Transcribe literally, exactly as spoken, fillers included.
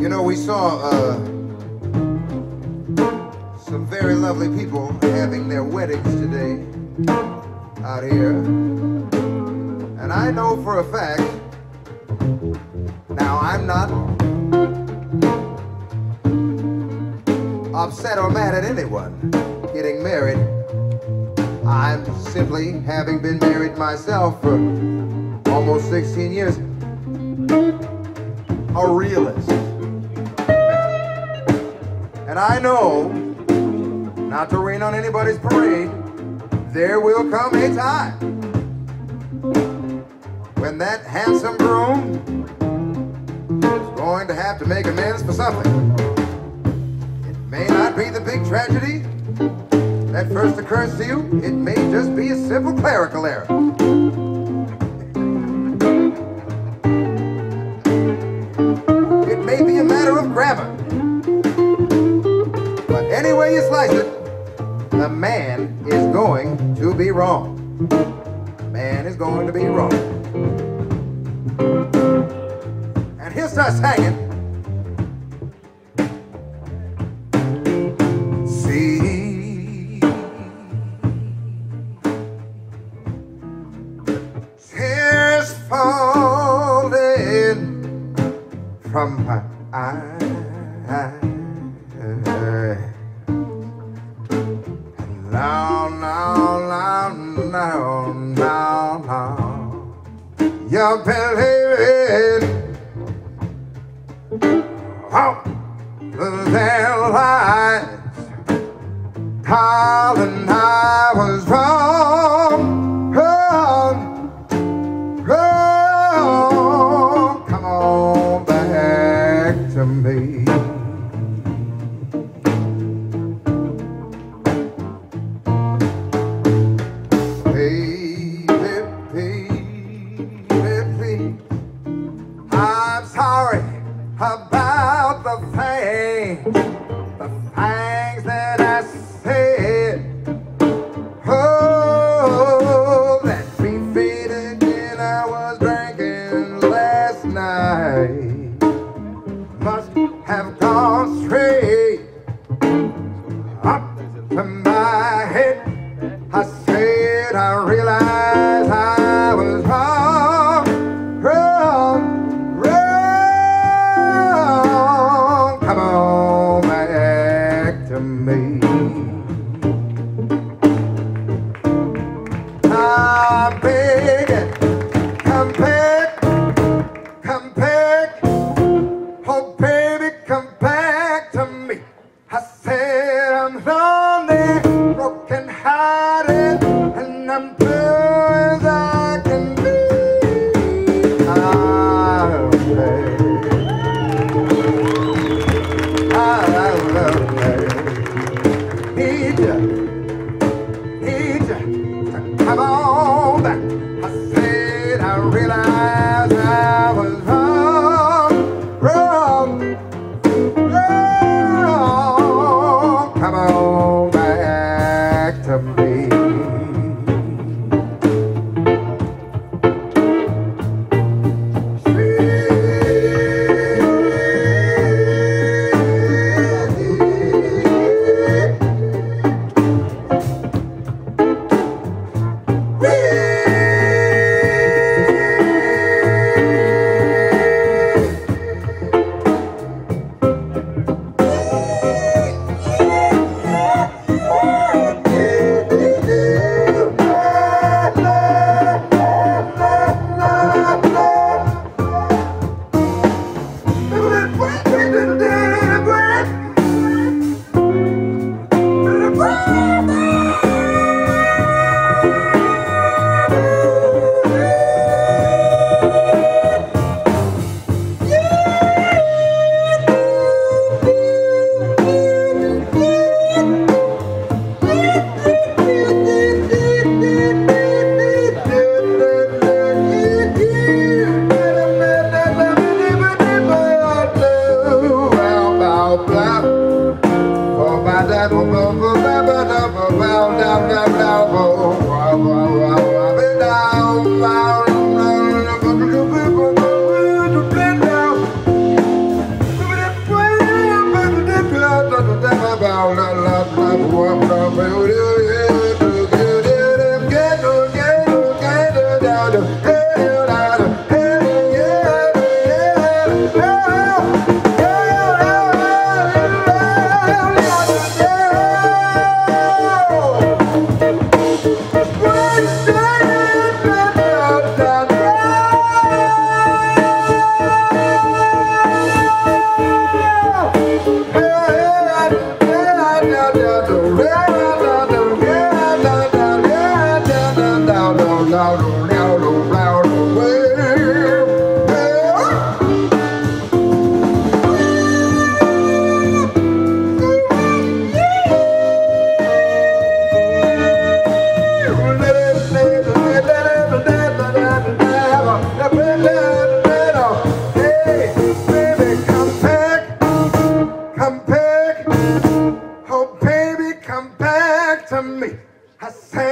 You know, we saw uh, some very lovely people having their weddings today out here. And I know for a fact, now I'm not upset or mad at anyone getting married. I'm simply, having been married myself for almost sixteen years, a realist. And I know, not to rain on anybody's parade, there will come a time when that handsome groom is going to have to make amends for something. It may not be the big tragedy that first occurs to you. It may just be a simple clerical error. It may be a matter of grammar. Any way you slice it, the man is going to be wrong. The man is going to be wrong. And he'll start singing. See, tears falling from my eyes. No, no, no, no, no, no. You're believing all their lies. Darling, I was wrong, wrong, wrong. Come on back to me. I'm sorry about the things, the things that I said. Oh, that beefy again I was drinking last night must have gone straight up to my head. I said I realized I was wrong. Come back, come back, come back, oh baby, come back to me. I said I'm lonely, broken hearted, and I'm blue as I can be. I'll play, I'll play, need ya. Come on back. I said I realized I was wrong, wrong, wrong. Come on back to me. Come back, oh baby, come back to me. I say